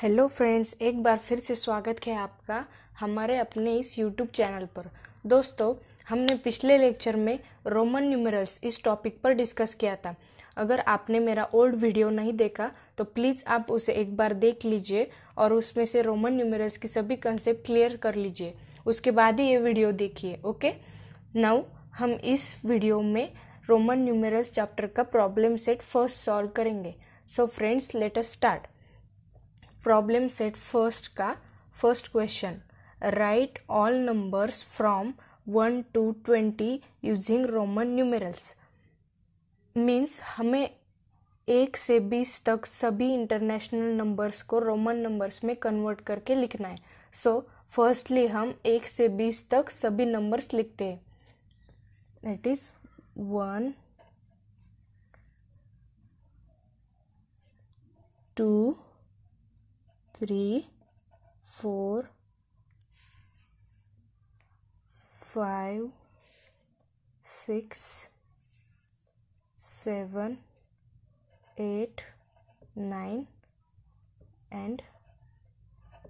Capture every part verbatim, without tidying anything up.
Hello friends, एक बार फिर से स्वागत है आपका हमारे अपने इस यूट्यूब चैनल पर। दोस्तों, हमने पिछले लेक्चर में रोमन न्यूमेरल्स इस टॉपिक पर डिस्कस किया था। अगर आपने मेरा ओल्ड वीडियो नहीं देखा तो प्लीज़ आप उसे एक बार देख लीजिए और उसमें से रोमन न्यूमेरल्स की सभी कंसेप्ट क्लियर कर लीजिए, उसके बाद ही ये वीडियो देखिए। ओके, नाउ हम इस वीडियो में रोमन न्यूमेरल्स चैप्टर का प्रॉब्लम सेट फर्स्ट सॉल्व करेंगे। So friends, let us start. Problem set first का first question, write all numbers from one to twenty using Roman numerals. Means हमें एक से बीस तक सभी इंटरनेशनल नंबर्स को रोमन नंबर्स में कन्वर्ट करके लिखना है। सो फर्स्टली हम एक से बीस तक सभी नंबर्स लिखते हैं, that is one two three, four, five, six, seven, eight, nine, and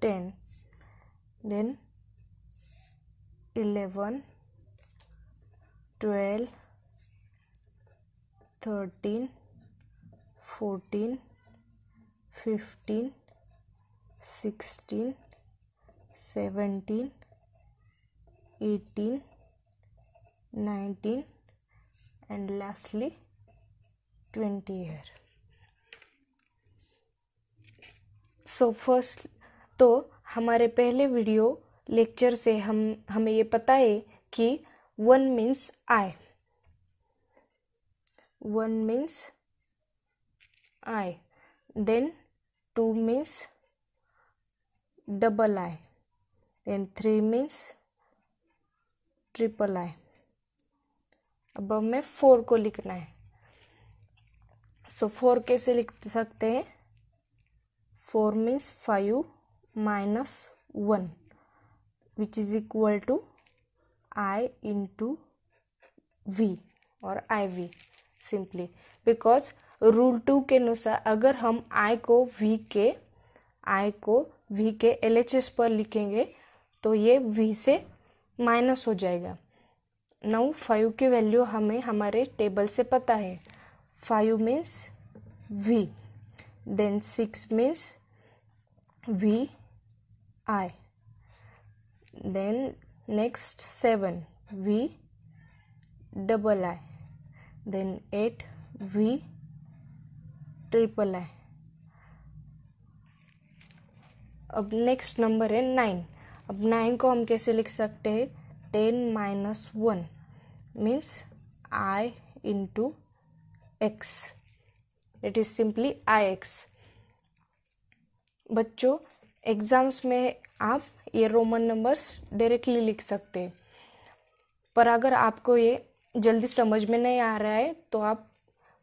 ten. Then eleven, twelve, thirteen, fourteen, fifteen. Sixteen, seventeen, eighteen, nineteen, and lastly twenty here. So first, तो हमारे पहले वीडियो लेक्चर से हम हमें ये पता है कि one means I, one means I, then two means double I, then three means triple I. अब हमें फोर को लिखना है। सो so, फोर कैसे लिख सकते हैं? Four means five minus one, which is equal to I into V और I V simply, because rule two के अनुसार अगर हम I को V के I को V के एल एच एस पर लिखेंगे तो ये V से माइनस हो जाएगा। नाउ फाइव की वैल्यू हमें हमारे टेबल से पता है, five means V, then six means V I, then next seven V double I, then eight V triple I। अब नेक्स्ट नंबर है नाइन। अब नाइन को हम कैसे लिख सकते हैं? Ten minus one means I into X, it is simply I X. बच्चों, एग्ज़ाम्स में आप ये रोमन नंबर्स डायरेक्टली लिख सकते हैं, पर अगर आपको ये जल्दी समझ में नहीं आ रहा है तो आप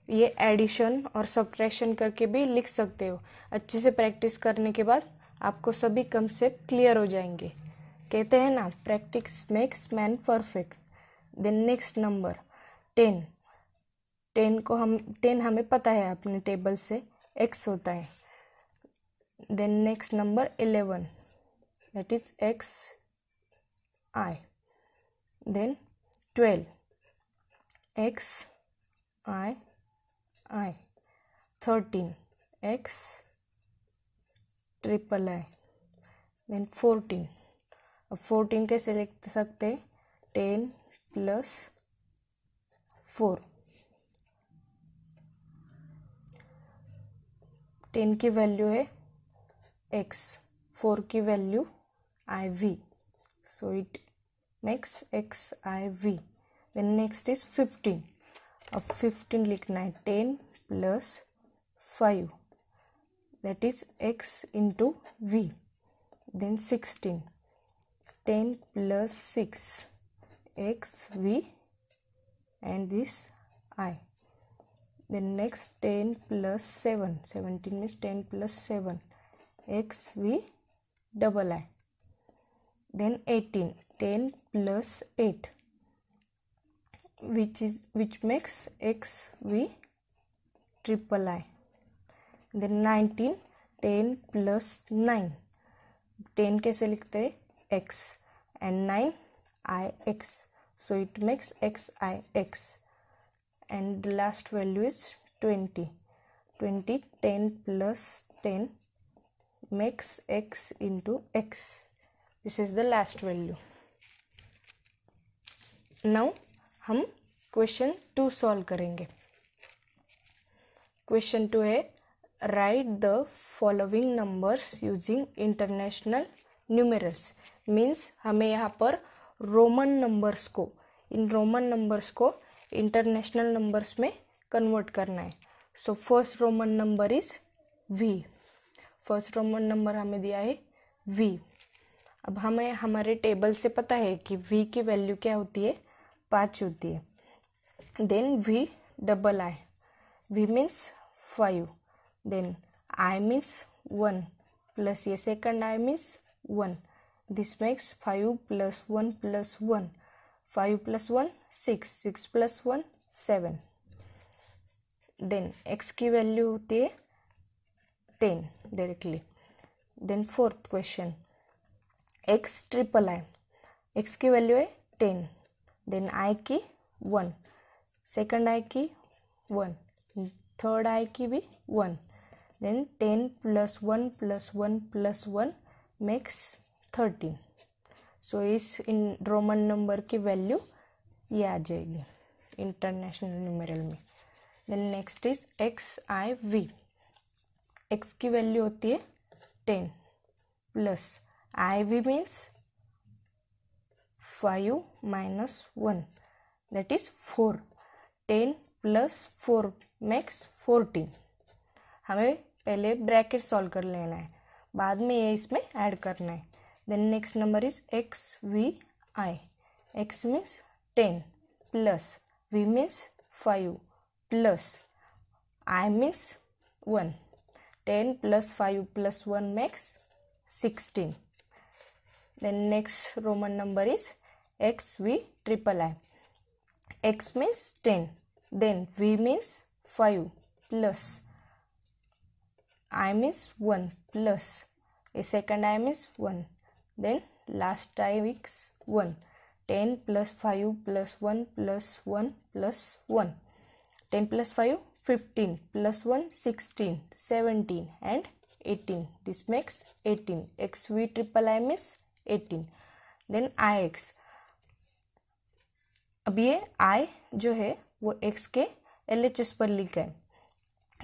ये एडिशन और सब्ट्रैक्शन करके भी लिख सकते हो। अच्छे से प्रैक्टिस करने के बाद आपको सभी कंसेप्ट क्लियर हो जाएंगे। कहते हैं ना, practice makes man perfect. Then next number ten. Ten को हम टेन हमें पता है अपने टेबल से एक्स होता है। Then next number eleven, that is X I, then twelve X I I, thirteen X triple I, then fourteen. अब फोर्टीन कैसे लिख सकते हैं? Ten plus four. टेन की वैल्यू है एक्स, फोर की value I V, so it makes X I V. Then next is fifteen. अब fifteen लिखना है, ten plus five, that is x into v, then sixteen, ten plus six, x, v, and this I. Then next ten plus seven, seventeen is ten plus seven, x, v, double I. Then eighteen, ten plus eight, which is which makes x, v, triple I. Then nineteen, ten plus nine, ten कैसे लिखते हैं X and nine I X, so it makes X I X and the last value is twenty. Twenty ten plus ten makes x into x. This is the last value. Now हम question two solve करेंगे. Question two है write the following numbers using international numerals. Means हमें यहाँ पर Roman numbers को इन Roman numbers को international numbers में convert करना है. So first Roman number is V. First Roman number हमें दिया है v. अब हमें हमारे टेबल से पता है कि v की वैल्यू क्या होती है, पाँच होती है. Then v double I, v means five, then i means one plus ये second i means one. This makes five plus one plus one, five plus one six, six plus one seven. Then x की value होती है ten directly. Then fourth question x triple i, x की value है ten, then i की one, second i की one, third i की भी वन. Then ten plus one plus one plus one makes thirteen. So इस in Roman number की value ये आ जाएगी international numeral में. Then next is x i v, x की वैल्यू होती है ten plus I V means five minus one, that is four. Ten plus four makes fourteen. हमें पहले ब्रैकेट सॉल्व कर लेना है, बाद में ये इसमें ऐड करना है. Then next number is X V I, X means ten plus V means five plus I means one. Ten plus five plus one makes sixteen. Then next Roman number is x v triple i. x means ten, then v means five plus i means one plus a second i means one, then last i is one. Ten plus five plus one plus one plus one, ten plus five fifteen plus one sixteen, seventeen and eighteen. This makes eighteen. X v triple i means eighteen. Then i x. अब ये i जो है वो x के L H S पर लिखा है,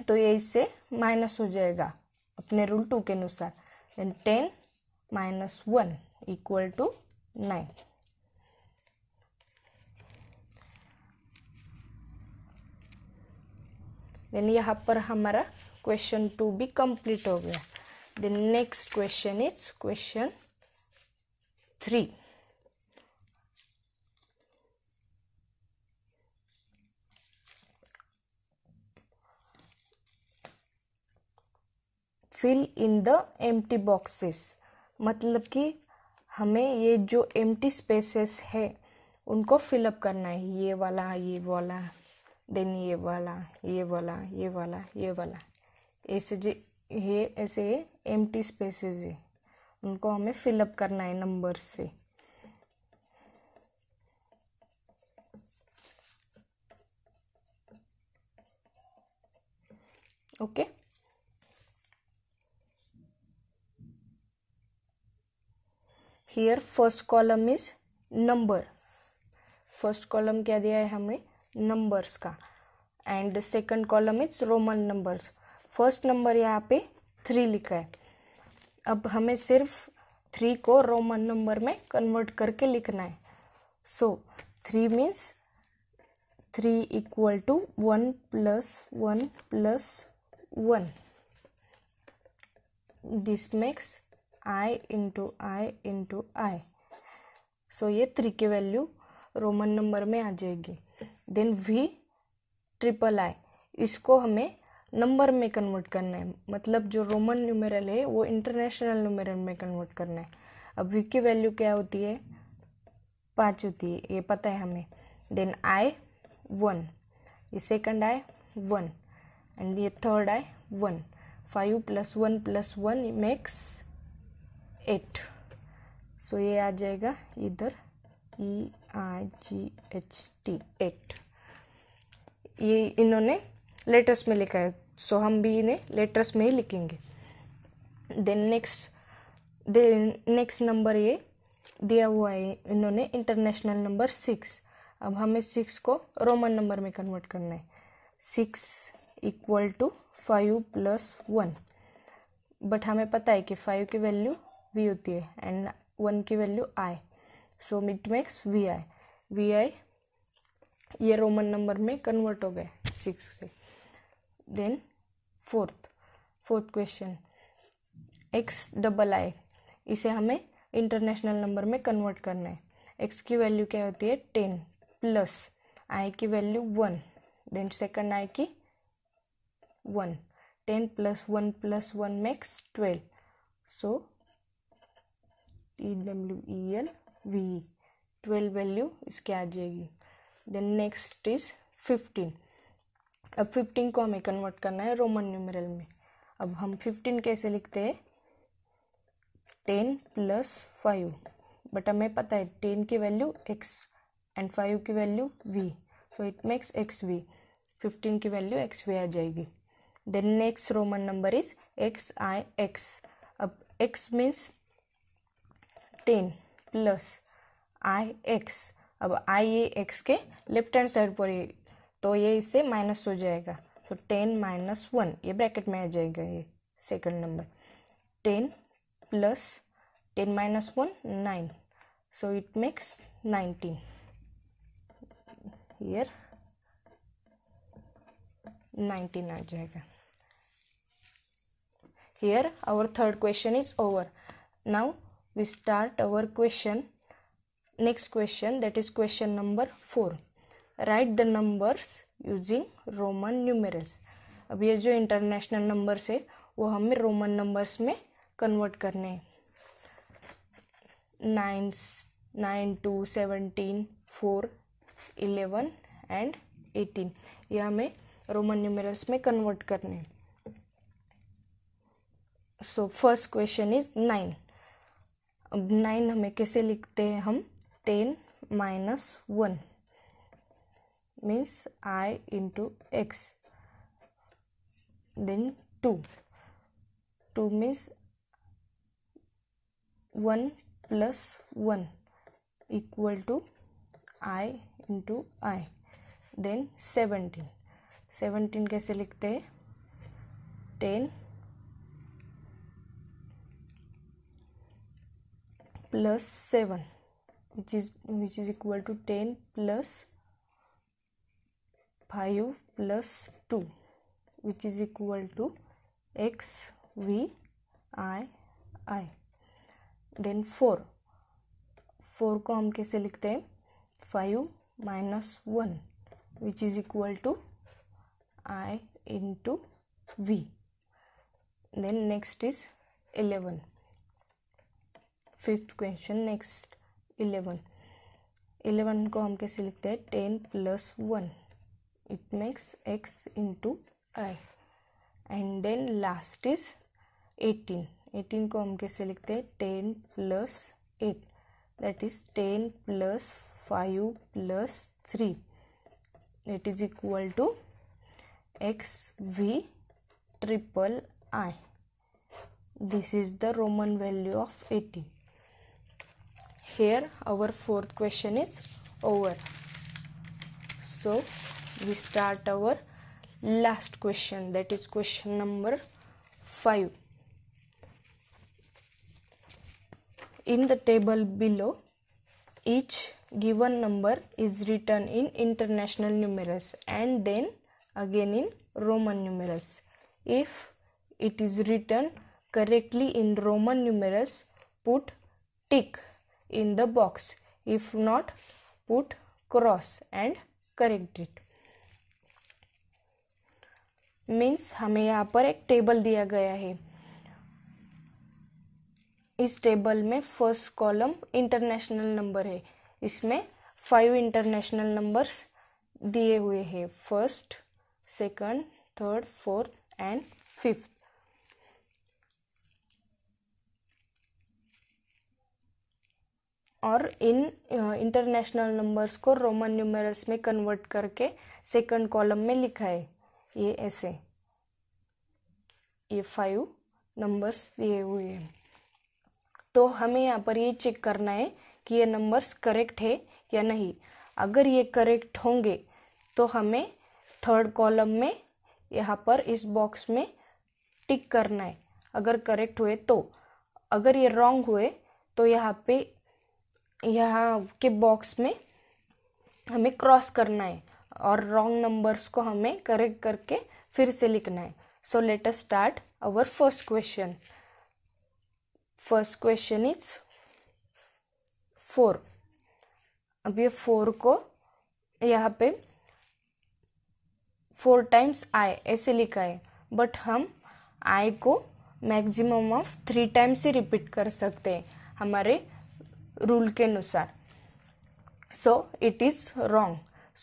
तो ये इससे माइनस हो जाएगा अपने रूल टू के अनुसार. Then ten minus one equal to nine. Then यहाँ पर हमारा क्वेश्चन टू भी कंप्लीट हो गया. Then next question is question three. Fill in the empty boxes, मतलब कि हमें ये जो एम्प्टी स्पेसेस है उनको फिलअप करना है. ये वाला, ये वाला, देन ये वाला, ये वाला, ये वाला, ये वाला, ऐसे जो ये ऐसे एम्प्टी स्पेसेस है उनको हमें फिलअप करना है नंबर से. Okay okay? Here first column is number. First column क्या दिया है हमें, नंबर्स का, and second column is Roman numbers. First number यहाँ पे थ्री लिखा है. अब हमें सिर्फ थ्री को रोमन नंबर में कन्वर्ट करके लिखना है. So three means three equal to one plus one plus one. This makes I into I into I. So ये थ्री की वैल्यू रोमन नंबर में आ जाएगी. देन v ट्रिपल आई, इसको हमें नंबर में कन्वर्ट करना है, मतलब जो रोमन न्यूमेरल है वो इंटरनेशनल न्यूमेरल में कन्वर्ट करना है. अब v की वैल्यू क्या होती है, पाँच होती है, ये पता है हमें. देन i वन, ये सेकंड i वन एंड ये third i one, five plus one plus one makes eight. So ये आ जाएगा इधर E I G H T eight. ये इन्होंने लेटर्स में लिखा है, सो so हम भी इन्हें लेटर्स में ही लिखेंगे. Then next then next number ये दिया हुआ है इन्होंने इंटरनेशनल नंबर सिक्स. अब हमें सिक्स को रोमन नंबर में कन्वर्ट करना है. Six equal to five plus one, but हमें पता है कि फाइव की वैल्यू वी होती है एंड वन की value I, so it makes V I. V I ये रोमन नंबर में कन्वर्ट हो गए सिक्स से. Then fourth fourth question X double I, इसे हमें इंटरनेशनल नंबर में कन्वर्ट करना है. एक्स की वैल्यू क्या होती है टेन प्लस आई की value one, then second I की one. Ten plus one plus one makes twelve. So E W E L V E twelve value इसकी आ जाएगी. Then next is fifteen. अब फिफ्टीन को हमें कन्वर्ट करना है रोमन न्यूमरल में. अब हम फिफ्टीन कैसे लिखते हैं टेन प्लस फाइव, बट हमें पता है टेन की वैल्यू एक्स एंड फाइव की value V, so it makes X V. Fifteen की वैल्यू एक्स वी आ जाएगी. Then next Roman number is X I X. अब X means ten plus I X. अब आई ये x के left hand side पर है, तो ये इससे माइनस हो जाएगा, सो टेन माइनस वन ये ब्रैकेट में आ जाएगा. ये second number ten plus ten minus one nine, so it makes nineteen. Here nineteen आ जाएगा. Here our third question is over. Now we start our question next question, that is question number four. Write the numbers using Roman numerals. अब ये जो international numbers है वो हमें Roman numbers में convert करने हैं. Nine, nine to seventeen, four, eleven and eighteen, ये हमें Roman numerals में convert करने हैं. So first question is nine. अब नाइन हमें कैसे लिखते हैं हम ten minus one means I into X. Then two two means one plus one equal to I into I. Then seventeen seventeen कैसे लिखते हैं ten plus seven which is which is equal to ten plus five plus two which is equal to x v i i. then four four को हम कैसे लिखते हैं five minus one which is equal to i into v. then next is eleven. Fifth question next eleven. Eleven को हम कैसे लिखते हैं ten plus one it makes X into I. And then last is eighteen. Eighteen को हम कैसे लिखते हैं ten plus eight that is ten plus five plus three it is equal to X V triple I. This is the Roman value of eighteen. Here our fourth question is over. So we start our last question, that is question number five. In the table below, each given number is written in international numerals and then again in Roman numerals. If it is written correctly in Roman numerals, put tick in the box. If not, put cross and correct it. Means हमें यहाँ पर एक table दिया गया है. इस table में first column international number है, इसमें फाइव इंटरनेशनल नंबर्स दिए हुए हैं first second third fourth and fifth. और इन इंटरनेशनल नंबर्स को रोमन न्यूमेरल्स में कन्वर्ट करके सेकंड कॉलम में लिखा है। ये ऐसे ये फाइव नंबर्स दिए हुए हैं, तो हमें यहाँ पर ये चेक करना है कि ये नंबर्स करेक्ट है या नहीं। अगर ये करेक्ट होंगे तो हमें थर्ड कॉलम में यहाँ पर इस बॉक्स में टिक करना है, अगर करेक्ट हुए तो। अगर ये रॉन्ग हुए तो यहाँ पे यहाँ के बॉक्स में हमें क्रॉस करना है और रॉन्ग नंबर्स को हमें करेक्ट करके फिर से लिखना है। So let us start our first question. First question is four. अब ये फोर को यहाँ पे फोर टाइम्स आई ऐसे लिखा है, बट हम आई को मैक्सिमम ऑफ थ्री टाइम्स ही रिपीट कर सकते हैं हमारे रूल के अनुसार। So it is wrong.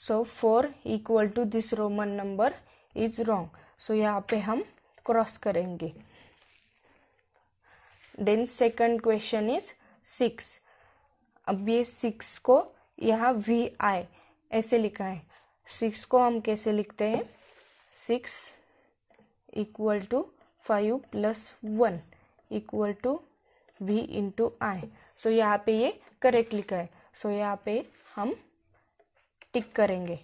So four equal to this Roman number is wrong. सो यहाँ पे हम क्रॉस करेंगे। Then second question is six. अब ये सिक्स को यहाँ वी आई ऐसे लिखा है। सिक्स को हम कैसे लिखते हैं? Six equal to five plus one equal to V into I. So यहाँ पे ये करेक्ट लिखा है, सो so, यहाँ पे हम टिक करेंगे।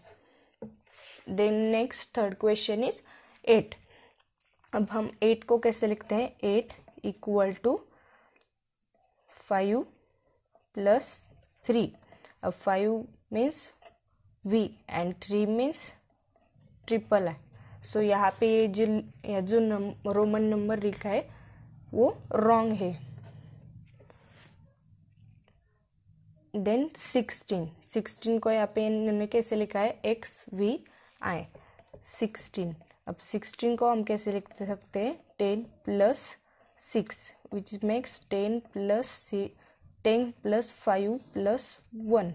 Then next third question is eight. अब हम एट को कैसे लिखते हैं? Eight equal to five plus three. अब five means V and three means triple I. So यहाँ पे ये जो ये जो नम, रोमन नंबर लिखा है वो रॉन्ग है। Then sixteen. सिक्सटीन को यहाँ पे इन्होंने कैसे लिखा है? X V I sixteen. अब सिक्सटीन को हम कैसे लिख सकते हैं? Ten plus six which makes ten plus ten plus five plus one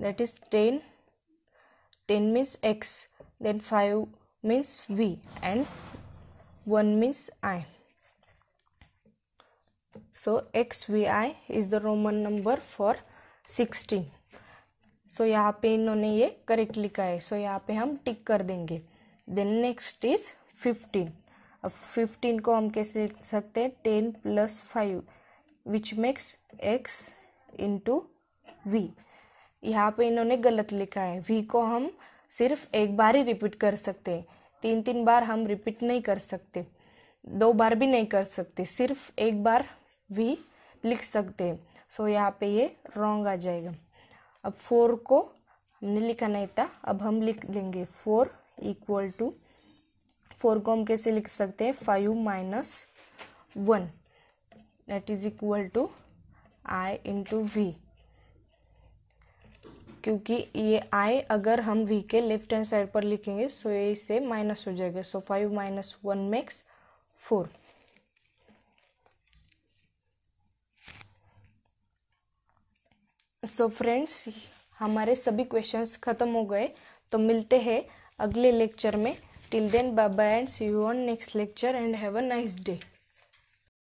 that is ten. Ten means X, then five means V and one means I. So X V I is the Roman number for sixteen. So यहाँ पे इन्होंने ये correct लिखा है, सो so, यहाँ पे हम tick कर देंगे। Then next is fifteen. अब फिफ्टीन को हम कैसे लिख सकते हैं? Ten plus five which makes X into V. यहाँ पे इन्होंने गलत लिखा है, वी को हम सिर्फ एक बार ही रिपीट कर सकते हैं, तीन तीन बार हम रिपीट नहीं कर सकते, दो बार भी नहीं कर सकते, सिर्फ एक बार वी लिख सकते हैं। सो यहाँ पे ये रॉन्ग आ जाएगा। अब फोर को हमने लिखा नहीं था, अब हम लिख देंगे फोर इक्वल टू। फोर को हम कैसे लिख सकते हैं? Five minus one that is equal to I into V, क्योंकि ये आई अगर हम वी के लेफ्ट हैंड साइड पर लिखेंगे सो ये इसे माइनस हो जाएगा। So five minus one makes four. So friends, हमारे सभी क्वेश्चंस खत्म हो गए, तो मिलते हैं अगले लेक्चर में। Till then bye bye and see you on next lecture and have a nice day.